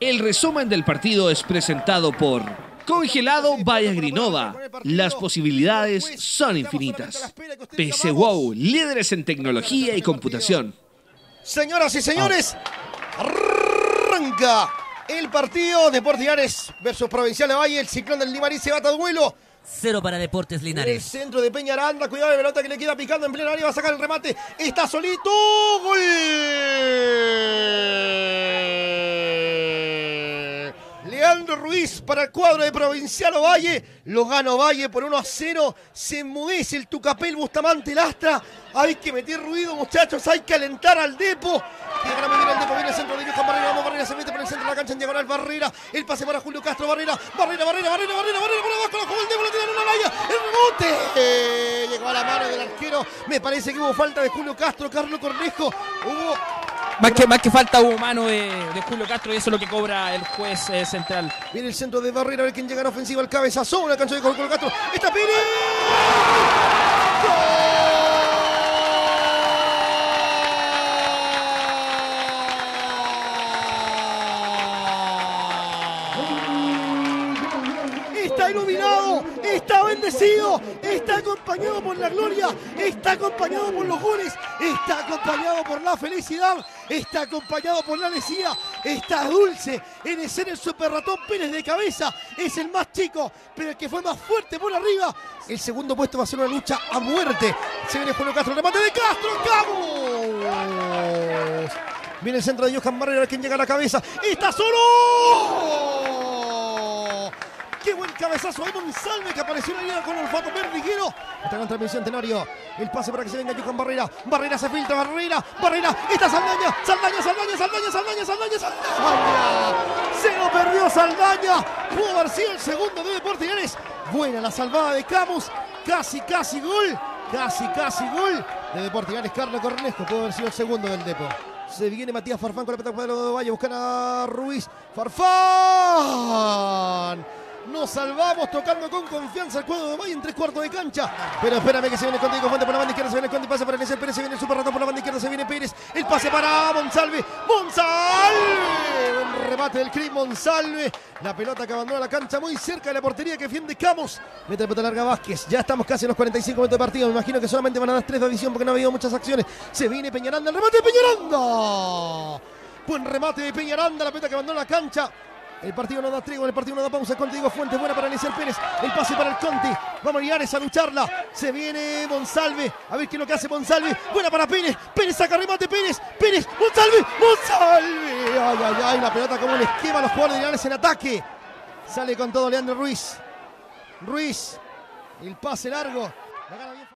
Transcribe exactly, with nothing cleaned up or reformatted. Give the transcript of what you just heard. El resumen del partido es presentado por Congelado Vallasgrinova. Las posibilidades son infinitas. P C W O W, líderes en tecnología y computación. Señoras y señores, arranca el partido. Deportes Linares versus Provincial de Valle. El Ciclón del Limarí se bata al vuelo. Cero para Deportes Linares. El centro de Peña Aranda. Cuidado de pelota que le queda picando en pleno área. Va a sacar el remate. Está solito. ¡Gol! Leandro Ruiz para el cuadro de Provincial Ovalle. Lo gana Ovalle por uno a cero. Se enmudece el Tucapel Bustamante, Lastra. Hay que meter ruido, muchachos. Hay que alentar al Depo. Tiene que meter al Depo. Viene el centro de Johan Barrera. Vamos, Barrera se mete por el centro de la cancha en diagonal. Barrera. El pase para Julio Castro. Barrera. Barrera, Barrera, Barrera, Barrera, Barrera. Por abajo, lo jugó el Depo. Lo tiran en una raya. El rebote. Eh, llegó a la mano del arquero. Me parece que hubo falta de Julio Castro. Carlos Cornejo. Hubo. Más que, más que falta hubo mano de, de Julio Castro, y eso es lo que cobra el juez eh, central. Viene el centro de Barrera, a ver quién llega en ofensiva, el cabezazo, una cancha de Julio Castro. ¡Está Pérez! ¡Gol! ¡Está iluminado! ¡Está bendecido! ¡Está acompañado por la gloria! ¡Está acompañado por los goles! ¡Está acompañado por la felicidad! Está acompañado por la alegría, está dulce en escena el super ratón Pérez de cabeza, es el más chico, pero el que fue más fuerte por arriba. El segundo puesto va a ser una lucha a muerte. Se viene Julio Castro, remate de Castro, Camus. Viene el centro de Johan Barrera, quien llega a la cabeza, está solo. ¡Qué buen cabezazo de Monsalve que apareció en la línea con el olfato verdiguero! Está en transmisión Tenorio. El pase para que se venga Johan Barrera. Barrera se filtra, Barrera, Barrera. Está Saldaña, Saldaña, Saldaña, Saldaña, Saldaña, Saldaña, Saldaña. Se lo perdió Saldaña. Pudo haber sido el segundo de Deportes Linares. Buena la salvada de Camus. Casi, casi gol. Casi, casi gol de Deportes Linares. Carlos Cornejo pudo haber sido el segundo del Depo. Se viene Matías Farfán con la pelota de Valle. Buscan a Ruiz. Farfán. Nos salvamos tocando con confianza el cuadro de Valle en tres cuartos de cancha. Pero espérame que se viene Conti Fuentes por la banda izquierda. Se viene Conti, pasa para el Ezer Pérez. Se viene el super ratón por la banda izquierda. Se viene Pérez. El pase para Monsalve. ¡Monsalve! Un remate del Cris Monsalve. La pelota que abandona la cancha muy cerca de la portería que defiende Camus. Mete la pelota larga Vázquez. Ya estamos casi en los cuarenta y cinco minutos de partido. Me imagino que solamente van a dar tres de adición porque no ha habido muchas acciones. Se viene Peña Aranda. El remate de Peña Aranda. Buen remate de Peña Aranda. La pelota que abandona la cancha. El partido no da trigo, el partido no da pausa. Conti Fuentes, buena para Ezer Pérez. El pase para el Conti. Vamos a Linares a lucharla. Se viene Monsalve. A ver qué es lo que hace Monsalve. Buena para Pérez. Pérez saca remate. Pérez. Pérez. Monsalve. Monsalve. Ay, ay, ay. La pelota como un esquema a los jugadores de Linares en ataque. Sale con todo Leandro Ruiz. Ruiz. El pase largo. La gana bien.